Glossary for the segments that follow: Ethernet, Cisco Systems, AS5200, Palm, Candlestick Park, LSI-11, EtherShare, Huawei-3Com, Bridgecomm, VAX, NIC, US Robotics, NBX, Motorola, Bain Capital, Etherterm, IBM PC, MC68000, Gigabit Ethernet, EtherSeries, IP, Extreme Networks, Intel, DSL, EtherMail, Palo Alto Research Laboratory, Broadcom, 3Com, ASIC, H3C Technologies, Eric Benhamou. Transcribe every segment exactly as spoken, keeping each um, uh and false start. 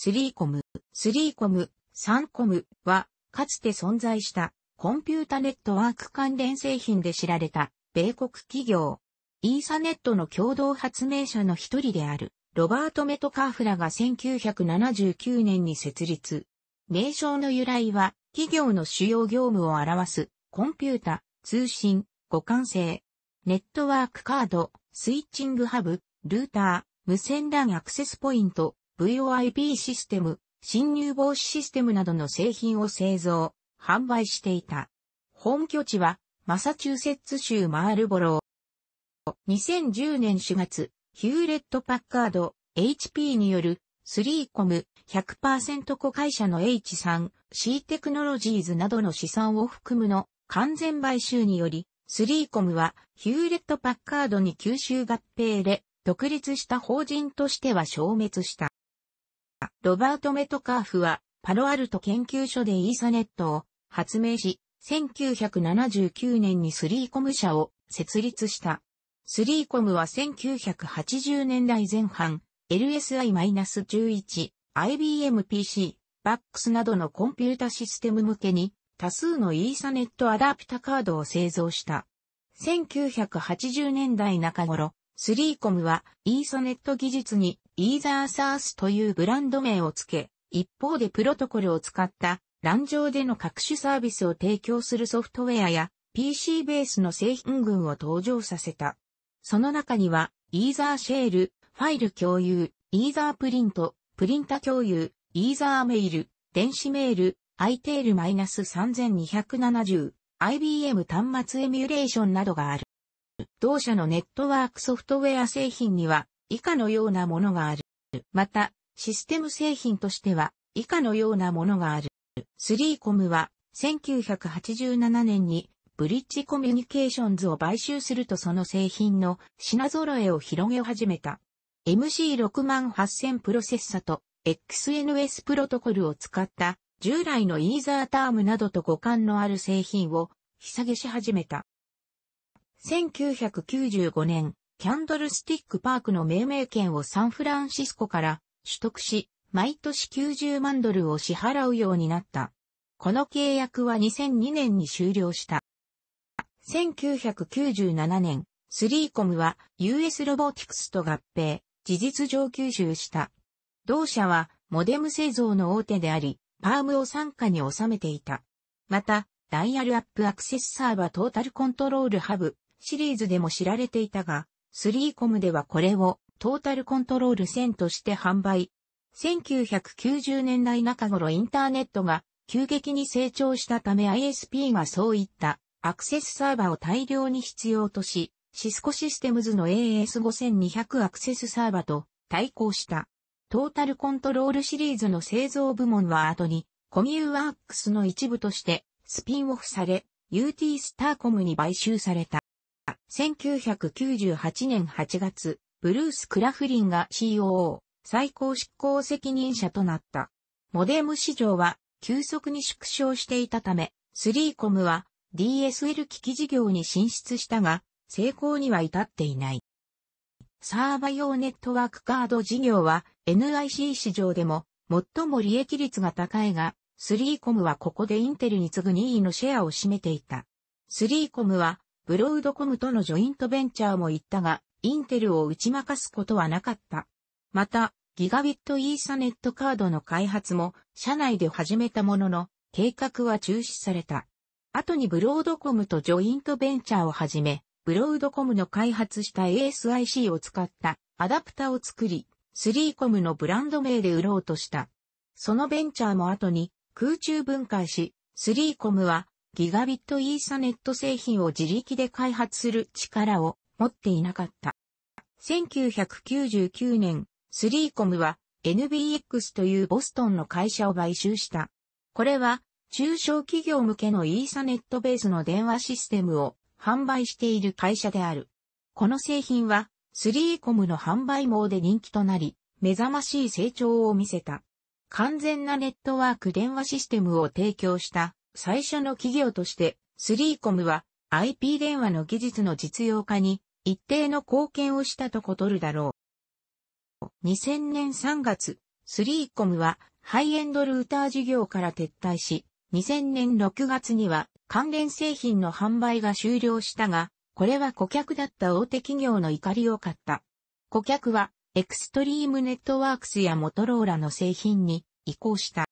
スリーコム、スリーコム、スリーコムは、かつて存在したコンピュータネットワーク関連製品で知られた米国企業。イーサネットの共同発明者の一人である、ロバート・メトカーフらがせんきゅうひゃくななじゅうきゅうねんに設立。名称の由来は、企業の主要業務を表す、コンピュータ、通信、互換性、ネットワークカード、スイッチングハブ、ルーター、無線ランアクセスポイント、ブイオーアイピー システム、侵入防止システムなどの製品を製造、販売していた。本拠地は、マサチューセッツ州マールボロー。にせんじゅうねんしがつ、ヒューレット・パッカード、エイチピー による、スリーコム、ひゃくパーセント 子会社の エイチスリー、C テクノロジーズなどの資産を含むの完全買収により、スリーコムはヒューレット・パッカードに吸収合併で、独立した法人としては消滅した。ロバート・メトカーフは、パロアルト研究所でイーサネットを発明し、せんきゅうひゃくななじゅうきゅうねんにスリーコム社を設立した。スリーコムはせんきゅうひゃくはちじゅうねんだいぜんはん、エルエスアイじゅういち、アイビーエム ピーシー、ブイエーエックス などのコンピュータシステム向けに多数のイーサネットアダプタカードを製造した。せんきゅうひゃくはちじゅうねんだいなか頃、スリーコムはイーサネット技術に EtherSeries というブランド名をつけ、一方でプロトコルを使ったラン上での各種サービスを提供するソフトウェアや ピーシー ベースの製品群を登場させた。その中には、EtherShare、ファイル共有、EtherPrint、プリンタ共有、EtherMail、電子メール、アイテールさんにーななぜろ、アイビーエム 端末エミュレーションなどがある。同社のネットワークソフトウェア製品には、以下のようなものがある。また、システム製品としては、以下のようなものがある。スリーコムは、せんきゅうひゃくはちじゅうななねんに、ブリッジコミュニケーションズを買収するとその製品の品揃えを広げ始めた。エムシーろくまんはっせん プロセッサと エックスエヌエス プロトコルを使った従来のイーザータームなどと互換のある製品を引き下げし始めた。せんきゅうひゃくきゅうじゅうごねん、キャンドルスティックパークの命名権をサンフランシスコから取得し、毎年きゅうじゅうまんドルを支払うようになった。この契約はにせんにねんに終了した。せんきゅうひゃくきゅうじゅうななねん、スリーコムは ユーエス ロボティクスと合併、事実上吸収した。同社はモデム製造の大手であり、パームを傘下に収めていた。また、ダイヤルアップアクセスサーバートータルコントロールハブシリーズでも知られていたが、スリーコムではこれをトータルコントロールせんとして販売。せんきゅうひゃくきゅうじゅうねんだいなか頃インターネットが急激に成長したため アイエスピー がそういったアクセスサーバーを大量に必要とし、シスコシステムズの エーエスごせんにひゃく アクセスサーバーと対抗した。トータルコントロールシリーズの製造部門は後にコミューワークスの一部としてスピンオフされ、ユーティー スターコムに買収された。せんきゅうひゃくきゅうじゅうはちねんはちがつ、ブルース・クラフリンが シーオーオー、最高執行責任者となった。モデム市場は急速に縮小していたため、スリーコムはディーエスエル 機器事業に進出したが、成功には至っていない。サーバ用ネットワークカード事業は エヌアイシー 市場でも最も利益率が高いが、スリーコムはここでインテルに次ぐにいのシェアを占めていた。スリーコムはブロードコムとのジョイントベンチャーも行ったが、インテルを打ち負かすことはなかった。また、ギガビットイーサネットカードの開発も社内で始めたものの、計画は中止された。後にブロードコムとジョイントベンチャーをはじめ、ブロードコムの開発した エーエスアイシー を使ったアダプタを作り、スリーコムのブランド名で売ろうとした。そのベンチャーも後に空中分解し、スリーコムはギガビットイーサネット製品を自力で開発する力を持っていなかった。せんきゅうひゃくきゅうじゅうきゅうねん、スリーコムは エヌビーエックス というボストンの会社を買収した。これは、中小企業向けのイーサネットベースの電話システムを販売している会社である。この製品はスリーコムの販売網で人気となり、目覚ましい成長を見せた。完全なネットワーク電話システムを提供した最初の企業として、スリーコムは アイピー 電話の技術の実用化に一定の貢献をしたとことるだろう。にせんねんさんがつ、スリーコムはハイエンドルーター事業から撤退し、にせんねんろくがつには関連製品の販売が終了したが、これは顧客だった大手企業の怒りを買った。顧客はエクストリームネットワークスやモトローラの製品に移行した。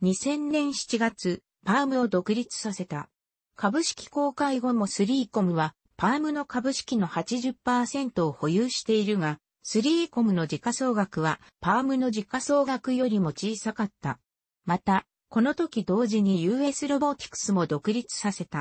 にせんねんしちがつ、パームを独立させた。株式公開後もスリーコムはパームの株式の はちじゅっパーセント を保有しているが、スリーコムの時価総額はパームの時価総額よりも小さかった。また、この時同時に ユーエス ロボティクスも独立させた。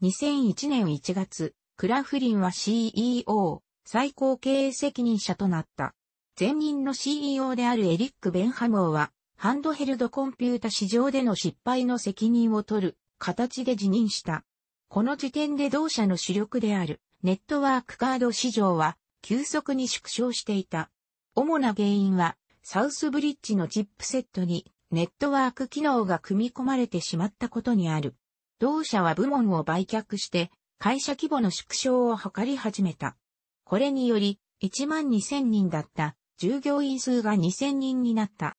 にせんいちねんいちがつ、クラフリンは シーイーオー、最高経営責任者となった。前任の シーイーオー であるエリック・ベンハモーは、ハンドヘルドコンピュータ市場での失敗の責任を取る形で辞任した。この時点で同社の主力であるネットワークカード市場は急速に縮小していた。主な原因はサウスブリッジのチップセットにネットワーク機能が組み込まれてしまったことにある。同社は部門を売却して会社規模の縮小を図り始めた。これにより いちまんにせんにんだった従業員数がにせんにんになった。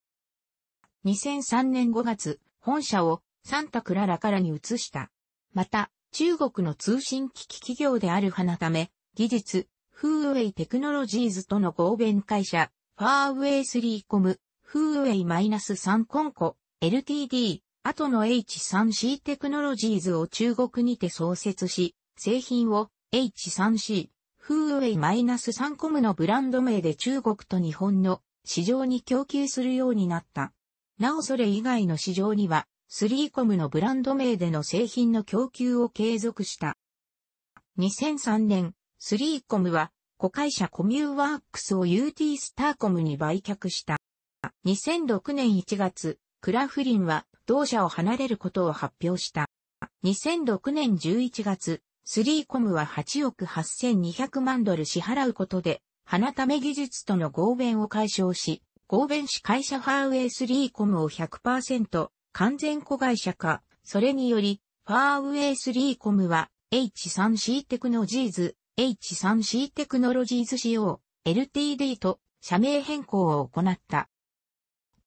にせんさんねんごがつ、本社をサンタクララからに移した。また、中国の通信機器企業である花ため、技術、フーウェイテクノロジーズとの合弁会社、ファーウェイスリーコム、フーウェイマイナスさんコンコ、エルティーディー、後の エイチスリーシー テクノロジーズを中国にて創設し、製品を エイチスリーシー、フーウェイマイナスさんコムのブランド名で中国と日本の市場に供給するようになった。なおそれ以外の市場には、スリーコムのブランド名での製品の供給を継続した。にせんさんねん、スリーコムは、子会社コミューワークスを ユーティー スターコムに売却した。にせんろくねんいちがつ、クラフリンは、同社を離れることを発表した。にせんろくねんじゅういちがつ、スリーコムははちおくはっせんにひゃくまんドル支払うことで、花ため技術との合弁を解消し、合弁し会社ファーウェイスリーコムを ひゃくパーセント 完全子会社化。それにより、ファーウェイスリーコムは エイチスリーシー テクノジーズ、エイチスリーシー テクノロジーズ シーオー、エルティーディー と社名変更を行った。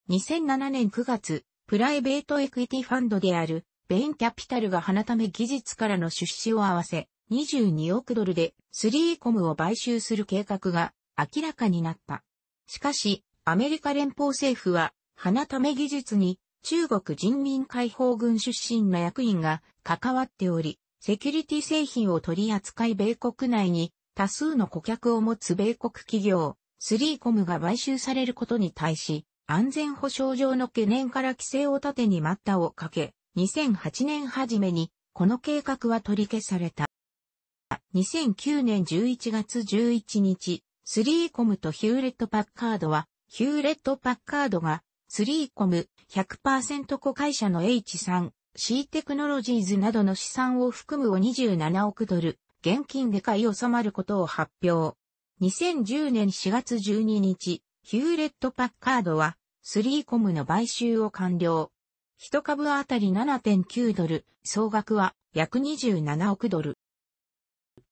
にせんななねんくがつ、プライベートエクイティファンドであるベンキャピタルが花ため技術からの出資を合わせ、にじゅうにおくドルでスリーコムを買収する計画が明らかになった。しかし、アメリカ連邦政府は、花ため技術に中国人民解放軍出身の役員が関わっており、セキュリティ製品を取り扱い米国内に多数の顧客を持つ米国企業、スリーコムが買収されることに対し、安全保障上の懸念から規制を盾に待ったをかけ、にせんはちねん初めにこの計画は取り消された。にせんきゅうねんじゅういちがつじゅういちにち、スリーコムとヒューレット・パッカードは、ヒューレット・パッカードが、スリーコム ひゃくパーセント 子会社の エイチスリーシー テクノロジーズなどの資産を含むをにじゅうななおくドル、現金で買い収まることを発表。にせんじゅうねんしがつじゅうににち、ヒューレット・パッカードは、スリーコムの買収を完了。一株あたり ななてんきゅうドル、総額は約にじゅうななおくドル。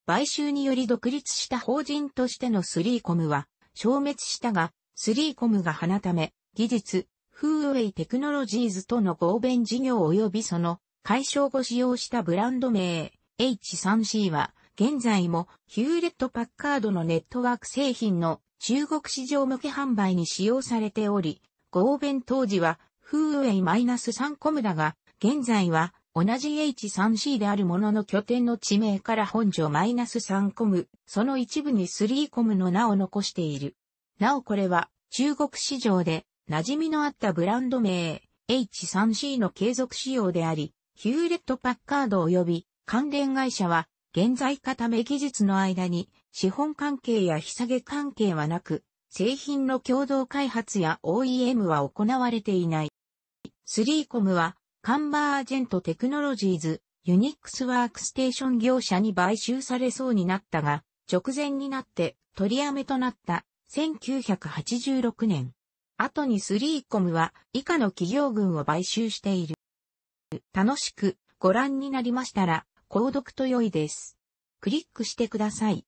買収により独立した法人としてのスリーコムは、消滅したが、スリーコムが花ため、技術、フーウェイテクノロジーズとの合弁事業及びその解消後使用したブランド名 エイチスリーシー は現在もヒューレット・パッカードのネットワーク製品の中国市場向け販売に使用されており、合弁当時はフーウェイ -さん コムだが、現在は同じ エイチスリーシー であるものの拠点の地名から本所 -さん コム、その一部にスリーコムの名を残している。なおこれは中国市場で馴染みのあったブランド名 エイチスリーシー の継続使用であり、ヒューレット・パッカード及び関連会社は現在固め技術の間に資本関係や引き下げ関係はなく、製品の共同開発や オーイーエム は行われていない。スリーコムはカンバージェント・テクノロジーズ、ユニックスワークステーション業者に買収されそうになったが、直前になって取りやめとなった。せんきゅうひゃくはちじゅうろくねん。後にスリーコムは以下の企業群を買収している。楽しくご覧になりましたら、購読と良いです。クリックしてください。